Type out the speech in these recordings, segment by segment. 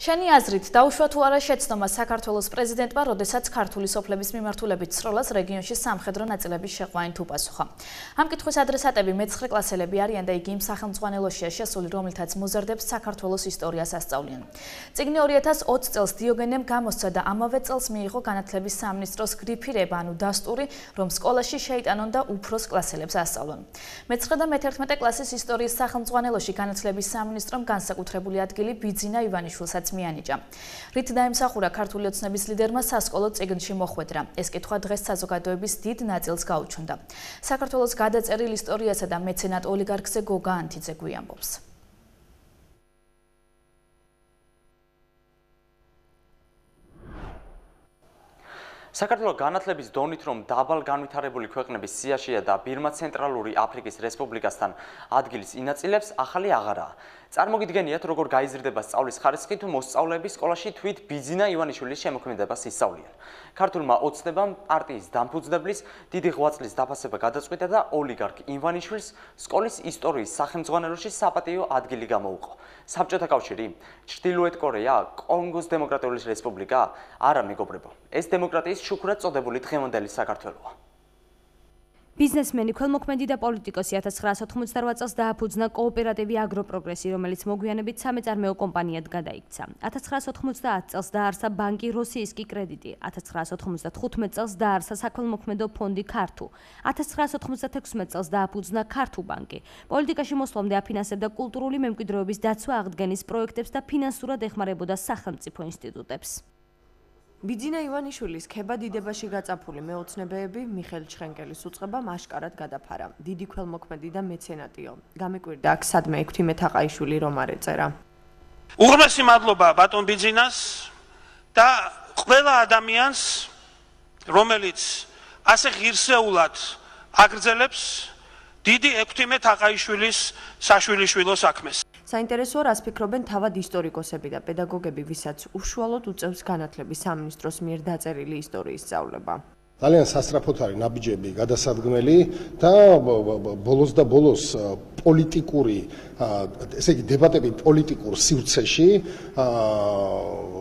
შენი აზრით, დაუშვათ თუ არა შეცდომა საქართველოს პრეზიდენტმა, როდესაც ქართული სოფლების მიმართულებით ცროლას რეგიონში სამხედრო ნაწილების შეყვანით უპასუხა. Ამ კითხვის ადრესატები მე-9 კლასელები არიან და იგი იმ სახელმძღვანელოშია შესული, რომლითაც მოზარდებს საქართველოს ისტორიას ასწავლიან. წიგნი 2020 წელს დიოგენემ გამოსცა და ამავე წელს მიიღო განათლების სამინისტროს გრიფირება, ანუ დასტური, რომ სკოლაში შეიტანონ და უფროს კლასელებს ასწავლონ. მე-9 და მე-11 კლასის ისტორიის სახელმძღვანელოში განათლების სამინისტრომ განსაკუთრებული ადგილი ბიძინა ივანიშვილსაც მიანიჭა. რით დაიმსახურა ქართული ოცნების ლიდერმა სასკოლო წიგნში მოხვედრა. ეს კითხვა დღეს საზოგადოების დიდ ნაწილს გაუჩნდა. საქართველოს გადაწერილ ისტორიასა და მეცენატ ოლიგარქზე გოგა ანთიძე გვიამბობს. საქართველოს განათლების დონით რომ დაბალ განვითარებული ქვეყნების სიაშია და ბირმა ცენტრალური აფრიკის რესპუბლიკასთან ადგილის ინაწილებს ახალი აღარაა. წარმოგიდგენიათ როგორ გაიზრდება სწავლის ხარისხი თუ მოსწავლეები სკოლაში თვით ბიძინა ივანიშვილის შემოქმედებას ისწავლიან. ქართულმა ოცნებამ პარტიის დამფუძნებლის დიდი ღვაწლის დაფასება გადაწყვიტა და ოლიგარქ ივანიშვილს სკოლის ისტორიის სახელმძღვანელოში საპატიო ადგილი გამოუყო. საბჭოთა კავშირი, ჩრდილოეთ კორეა, კონგოს დემოკრატიული რესპუბლიკა არა მეგობრებო. ეს დემოკრატიის შუქურად წოდებული დღევანდელი საქართველოა. ბიზნესმენი, ქველმოქმედი და პოლიტიკოსი 1998 წელს დააფუძნა კოოპერატივი აგროპროგრესი, რომელიც მოგვიანებით სამეწარმეო კომპანიად გადაიქცა. 1990 წელს დაარსა ბანკი როსიისკი კრედიტი, 1995 წელს დაარსა საქველმოქმედო ფონდი ქართუ, 1996 წელს დააფუძნა ქართუ ბანკი. პოლიტიკაში მოსვლამდე აფინანსებდა კულტურული მემკვიდრეობის დაცვა აღდგენის პროექტებს და ფინანსურად ეხმარებოდა სახელმწიფო ინსტიტუტებს. ბიძინა ივანიშვილის ქება დიდებაში გაწაფული მეოცნებეები მიხეილ ჩხენკელის უწყებამ აშკარად გადაფარა. დიდი ქველმოქმედი და მეცენატიო. გამიკვირდა აქ სადმე ექვთიმე თაყაიშვილი რომ არ ეწერა. უღრმესი მადლობა ბატონ ბიძინას და ყველა ადამიანს, რომელიც ასე ღირსეულად აგრძელებს დიდი ექვთიმე თაყაიშვილის საშვილიშვილო საქმეს. საინტერესოა, რას ფიქრობენ თავად ისტორიკოსები და პედაგოგები, ვისაც უშუალოდ უწევს განათლების სამინისტროს მიერ დაწერილი ისტორიის სწავლება. ძალიან სასწრაფოთარი ნაბიჯები გადასადგმელი და ბოლოს და ბოლოს პოლიტიკური, ესე იგი დებატები პოლიტიკურ სივრცეში,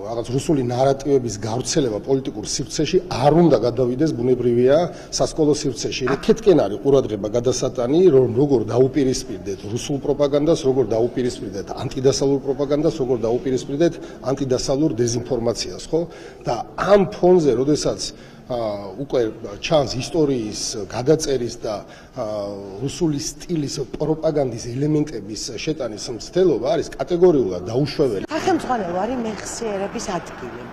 რაღაც რუსული ნარატივების გავრცელება პოლიტიკურ სივრცეში არ უნდა გადავიდეს, ბუნებრივია, სასკოლო სივრცეში. კეთკენ არის ყურადღება გადასატანი, რომ როგორ დაუპირისპირდეთ რუსულ პროპაგანდას, როგორ დაუპირისპირდეთ ანტიდასალურ პროპაგანდას, როგორ დაუპირისპირდეთ ანტიდასალურ დეзинფორმაციას, ხო? და ამ ფონზე, როდესაც უკვე ჩანს ისტორიის გადაწერის და რუსული სტილის პროპაგანდის ელემენტების შეტანის მცდელობა არის კატეგორიულად დაუშვებელი. სახელმძღვანელო არის მეხსიერების ადგილი.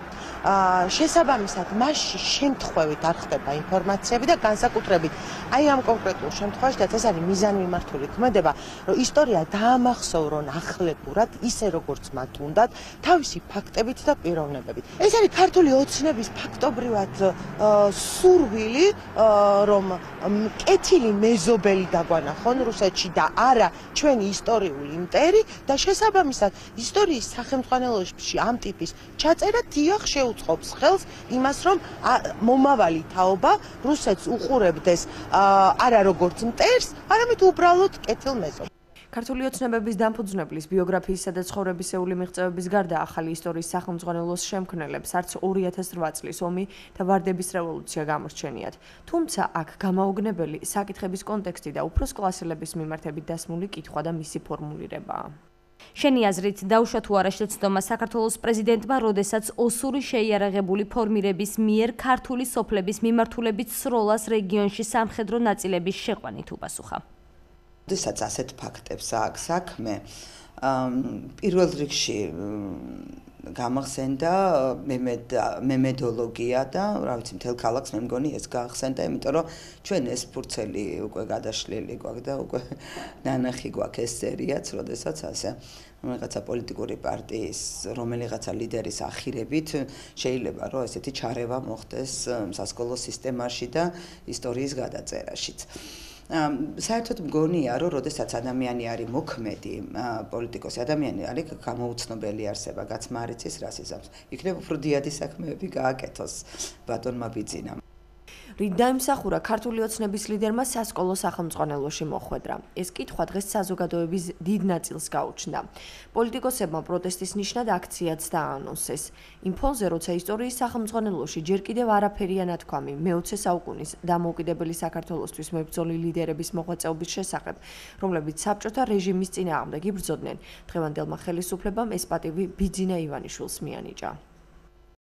შესაბამისად, მასში შემთხვევით არ ხდება ინფორმაციები და განსაკუთრებით. აი ამ კონკრეტულ შემთხვევაში და ეს არის მიზანმიმართული ქმედება, რომ ისტორია დაამახსოვრონ ახლებურად, ისე როგორც მათ უნდათ, თავისი ფაქტებით და პიროვნებებით. ეს არის ქართული ოცნების ფაქტობრივად სურვილი, რომ კეთილი მეზობელი დაგვანახონ რუსეთში და არა ჩვენი ისტორიული იმპერი და შესაბამისად, ისტორიის სახელმძღვანელოებში ამ ტიპის ჩაწერა დიახ შეუწყობს ხელს იმას, რომ მომავალი თაობა რუსეთს უყურებდეს არა როგორც მტერს, არამედ უბრალოდ კეთილ მეზობელს. ქართული ოცნებების დამფუძნებლის ბიოგრაფიისა და ცხოვრებისეული მიღწევების გარდა ახალი ისტორიის სახელმძღვანელოს შემქმნელებს არც 2008 წლის ომი და ვარდების რევოლუცია გამორჩენიათ. თუმცა აქ გამაოგნებელი საკითხების კონტექსტი და უფროს კლასელების მიმართებით დასმული კითხვა და მისი ფორმულირებაა. შენი აზრით, დაუშვა თუ არა შეცდომა საქართველოს პრეზიდენტმა, როდესაც ოსური შეიარაღებული ფორმირების მიერ ქართული სოფლების მიმართულებით სროლას რეგიონში სამხედრო ნაწილების შეყვანით უპასუხა. როდესაც ასეთ ფაქტებს აქვს საქმე, პირველ რიგში გამახსენდა მემედოლოგია და რა ვიცი, მთელ ქალაქს მე მგონი ეს გაახსენდა, იმიტომ რომ ჩვენ ეს ფურცელი უკვე გადაშლილი გვაქვს და უკვე ნანახი გვაქვს ეს სერიაც, როდესაც ასე რაღაცა პოლიტიკური პარტიის რომელიღაცა ლიდერის ახირებით შეიძლება რომ ესეთი ჩარევა მოხდეს სასკოლო სისტემაში და ისტორიის გადაწერაშიც. საერთოდ მგონია, რომ როდესაც ადამიანი არის მოქმედი პოლიტიკოსი, ადამიანი არის გამოუცნობელი არსება, გაცმა არ იცის რას იზამს. იქნებ უფრო დიადი საქმეები გააკეთოს ბატონმა ბიძინამ. რიდაიმ მსახურა ქართული ოცნების ლიდერმა სასკოლო სახელმწიფოებში მოხვედრა. ეს კითხვა დღეს საზოგადოების დიდ ნაწილს გაუჩნდა. პოლიტიკოსებმა პროტესტის ნიშნად აქციაც დაანონსეს. იმ ფონზე, როცა ისტორიის სახელმწიფოებში ჯერ კიდევ არაფერია ნათქვამი მე-20 საუკუნის დამოუკიდებელი საქართველოსთვის მებრძოლი ლიდერების მოღვაწეობის შესახებ, რომლებიც საბჭოთა რეჟიმის წინააღმდეგ იბრძოდნენ. დღევანდელმა ხელისუფლებამ ეს პატივი ბიძინა ივანიშვილს მიანიჭა.